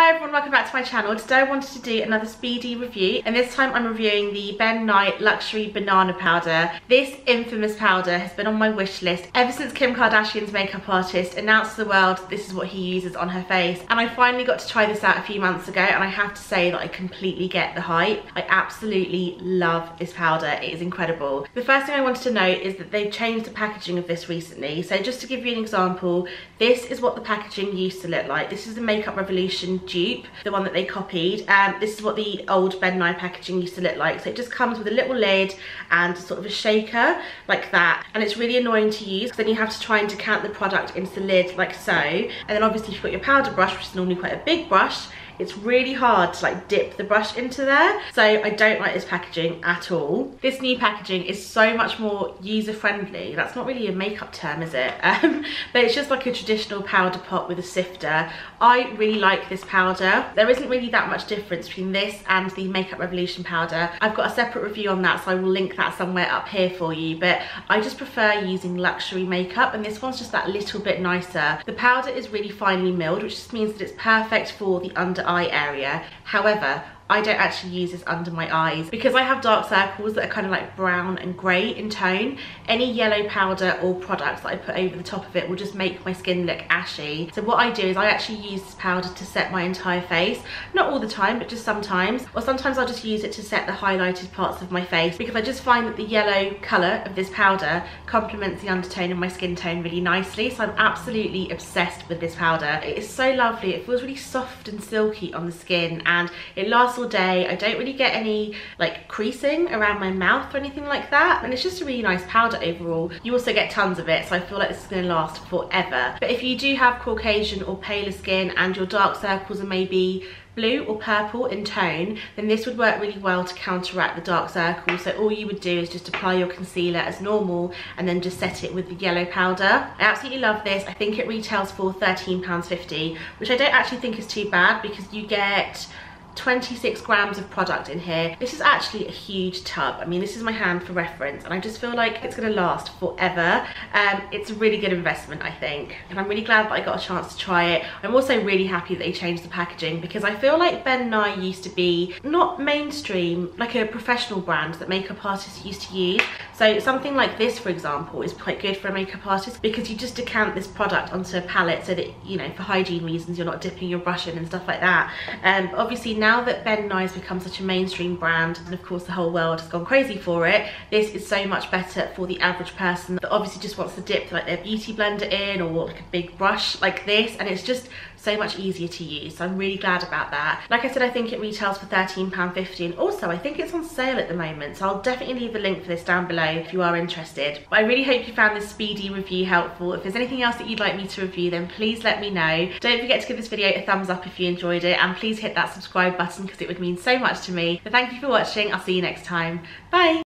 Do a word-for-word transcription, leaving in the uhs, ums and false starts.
Hi everyone, welcome back to my channel. Today I wanted to do another speedy review, and this time I'm reviewing the Ben Nye Luxury Banana Powder. This infamous powder has been on my wish list ever since Kim Kardashian's makeup artist announced to the world this is what he uses on her face, and I finally got to try this out a few months ago, and I have to say that I completely get the hype. I absolutely love this powder, it is incredible. The first thing I wanted to note is that they've changed the packaging of this recently, so just to give you an example, this is what the packaging used to look like. This is the Makeup Revolution dupe, the one that they copied. Um, this is what the old Ben Nye packaging used to look like. So it just comes with a little lid and sort of a shaker like that, and it's really annoying to use because then you have to try and decant the product into the lid like so, and then obviously if you've got your powder brush, which is normally quite a big brush, it's really hard to like dip the brush into there. So I don't like this packaging at all. This new packaging is so much more user friendly. That's not really a makeup term, is it? Um, but it's just like a traditional powder pot with a sifter. I really like this powder. There isn't really that much difference between this and the Makeup Revolution powder. I've got a separate review on that, so I will link that somewhere up here for you, but I just prefer using luxury makeup, and this one's just that little bit nicer. The powder is really finely milled, which just means that it's perfect for the under eye area. However, I don't actually use this under my eyes because I have dark circles that are kind of like brown and grey in tone. Any yellow powder or products that I put over the top of it will just make my skin look ashy. So what I do is I actually use this powder to set my entire face. Not all the time, but just sometimes. Or sometimes I'll just use it to set the highlighted parts of my face because I just find that the yellow colour of this powder complements the undertone of my skin tone really nicely. So I'm absolutely obsessed with this powder. It is so lovely. It feels really soft and silky on the skin, and it lasts all day. I don't really get any like creasing around my mouth or anything like that, and it's just a really nice powder overall. You also get tons of it, so I feel like this is going to last forever. But if you do have Caucasian or paler skin and your dark circles are maybe blue or purple in tone, then this would work really well to counteract the dark circles. So all you would do is just apply your concealer as normal and then just set it with the yellow powder. I absolutely love this. I think it retails for thirteen pounds fifty, which I don't actually think is too bad because you get twenty-six grams of product in here. This is actually a huge tub. I mean, this is my hand for reference, and I just feel like it's gonna last forever. Um, it's a really good investment, I think, and I'm really glad that I got a chance to try it. I'm also really happy that they changed the packaging because I feel like Ben Nye used to be not mainstream, like a professional brand that makeup artists used to use. So something like this, for example, is quite good for a makeup artist because you just decant this product onto a palette so that, you know, for hygiene reasons, you're not dipping your brush in and stuff like that. Um, obviously now that Ben Nye's become such a mainstream brand, and of course the whole world has gone crazy for it, this is so much better for the average person that obviously just wants to dip like their beauty blender in or like a big brush like this, and it's just so much easier to use. So I'm really glad about that. Like I said, I think it retails for thirteen pounds fifty, and also I think it's on sale at the moment, so I'll definitely leave a link for this down below if you are interested. But I really hope you found this speedy review helpful. If there's anything else that you'd like me to review, then please let me know. Don't forget to give this video a thumbs up if you enjoyed it, and please hit that subscribe button because it would mean so much to me. But thank you for watching. I'll see you next time. Bye!